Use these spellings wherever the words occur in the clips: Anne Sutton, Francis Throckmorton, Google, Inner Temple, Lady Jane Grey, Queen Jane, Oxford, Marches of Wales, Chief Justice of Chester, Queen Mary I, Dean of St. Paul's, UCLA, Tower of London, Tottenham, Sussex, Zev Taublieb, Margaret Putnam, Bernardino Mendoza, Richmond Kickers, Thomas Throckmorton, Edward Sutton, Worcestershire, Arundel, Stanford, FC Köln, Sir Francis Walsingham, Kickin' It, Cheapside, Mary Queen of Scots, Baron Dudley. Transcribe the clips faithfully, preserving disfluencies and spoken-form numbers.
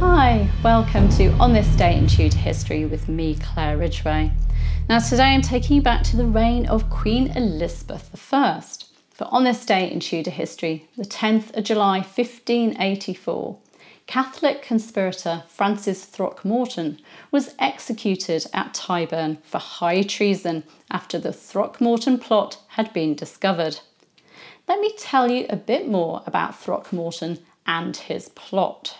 Hi, welcome to On This Day in Tudor History with me, Claire Ridgway. Now today I'm taking you back to the reign of Queen Elizabeth the First for On This Day in Tudor History, the tenth of July fifteen eighty-four. Catholic conspirator Francis Throckmorton was executed at Tyburn for high treason after the Throckmorton plot had been discovered. Let me tell you a bit more about Throckmorton and his plot.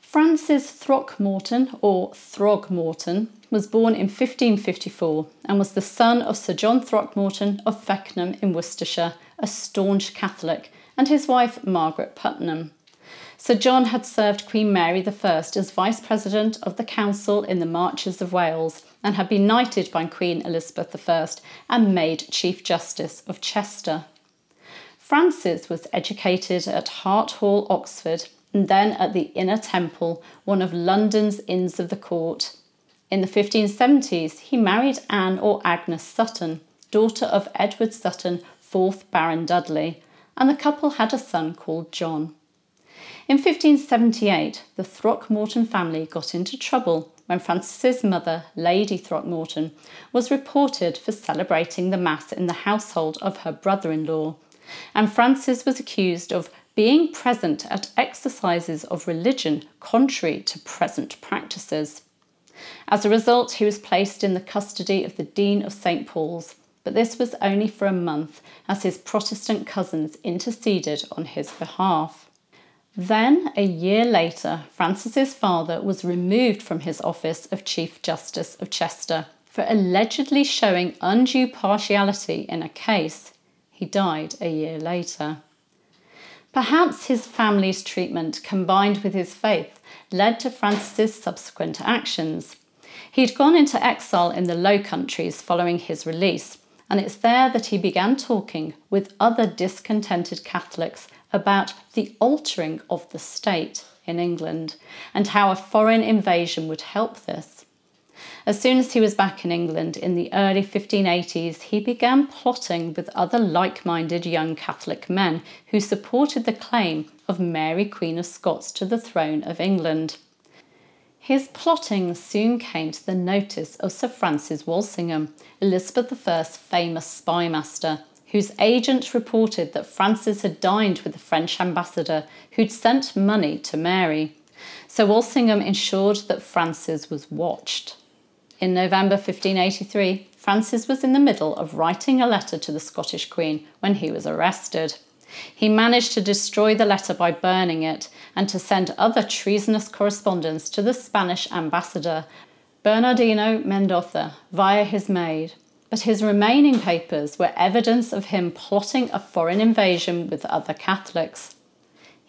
Francis Throckmorton, or Throgmorton, was born in fifteen fifty-four and was the son of Sir John Throckmorton of Feckenham in Worcestershire, a staunch Catholic, and his wife Margaret Putnam. Sir John had served Queen Mary the First as Vice President of the Council in the Marches of Wales and had been knighted by Queen Elizabeth the First and made Chief Justice of Chester. Francis was educated at Hart Hall, Oxford, and then at the Inner Temple, one of London's Inns of the Court. In the fifteen seventies, he married Anne or Agnes Sutton, daughter of Edward Sutton, fourth Baron Dudley, and the couple had a son called John. In fifteen seventy-eight, the Throckmorton family got into trouble when Francis's mother, Lady Throckmorton, was reported for celebrating the Mass in the household of her brother-in-law, and Francis was accused of being present at exercises of religion contrary to present practices. As a result, he was placed in the custody of the Dean of Saint Paul's, but this was only for a month as his Protestant cousins interceded on his behalf. Then, a year later, Francis's father was removed from his office of Chief Justice of Chester for allegedly showing undue partiality in a case. He died a year later. Perhaps his family's treatment, combined with his faith, led to Francis's subsequent actions. He'd gone into exile in the Low Countries following his release, and it's there that he began talking with other discontented Catholics about the altering of the state in England and how a foreign invasion would help this. As soon as he was back in England in the early fifteen eighties, he began plotting with other like-minded young Catholic men who supported the claim of Mary Queen of Scots to the throne of England. His plotting soon came to the notice of Sir Francis Walsingham, Elizabeth the First's famous spymaster, whose agent reported that Francis had dined with the French ambassador who'd sent money to Mary. So Walsingham ensured that Francis was watched. In November fifteen eighty-three, Francis was in the middle of writing a letter to the Scottish Queen when he was arrested. He managed to destroy the letter by burning it and to send other treasonous correspondence to the Spanish ambassador, Bernardino Mendoza, via his maid. But his remaining papers were evidence of him plotting a foreign invasion with other Catholics.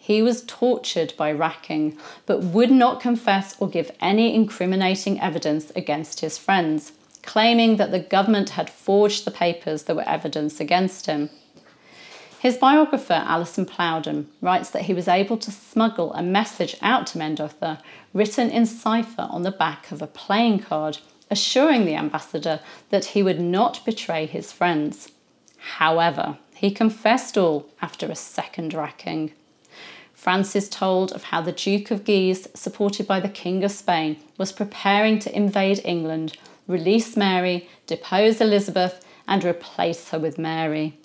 He was tortured by racking, but would not confess or give any incriminating evidence against his friends, claiming that the government had forged the papers that were evidence against him. His biographer, Alison Plowden, writes that he was able to smuggle a message out to Mendoza, written in cipher on the back of a playing card, assuring the ambassador that he would not betray his friends. However, he confessed all after a second racking. Francis told of how the Duke of Guise, supported by the King of Spain, was preparing to invade England, release Mary, depose Elizabeth, and replace her with Mary.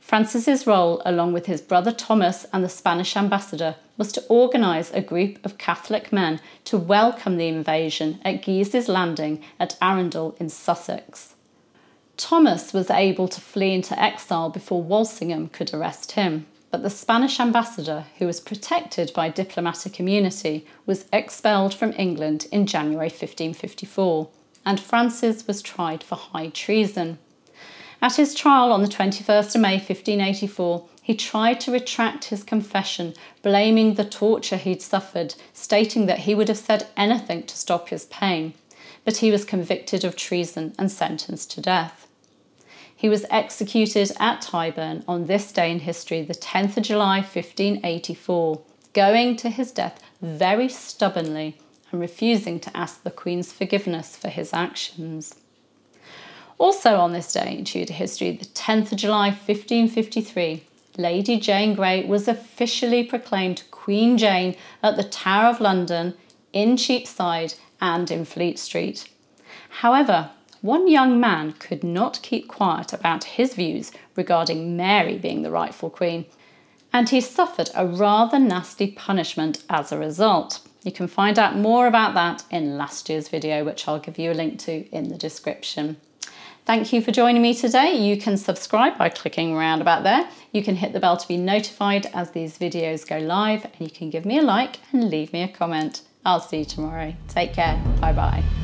Francis's role, along with his brother Thomas and the Spanish ambassador, was to organise a group of Catholic men to welcome the invasion at Guise's landing at Arundel in Sussex. Thomas was able to flee into exile before Walsingham could arrest him, but the Spanish ambassador, who was protected by diplomatic immunity, was expelled from England in January fifteen fifty-four, and Francis was tried for high treason. At his trial on the twenty-first of May fifteen eighty-four, he tried to retract his confession, blaming the torture he'd suffered, stating that he would have said anything to stop his pain, but he was convicted of treason and sentenced to death. He was executed at Tyburn on this day in history, the tenth of July fifteen eighty-four, going to his death very stubbornly and refusing to ask the Queen's forgiveness for his actions. Also on this day in Tudor history, the tenth of July fifteen fifty-three, Lady Jane Grey was officially proclaimed Queen Jane at the Tower of London in Cheapside and in Fleet Street. However, one young man could not keep quiet about his views regarding Mary being the rightful queen, and he suffered a rather nasty punishment as a result. You can find out more about that in last year's video, which I'll give you a link to in the description. Thank you for joining me today. You can subscribe by clicking round about there. You can hit the bell to be notified as these videos go live, and you can give me a like and leave me a comment. I'll see you tomorrow. Take care. Bye bye.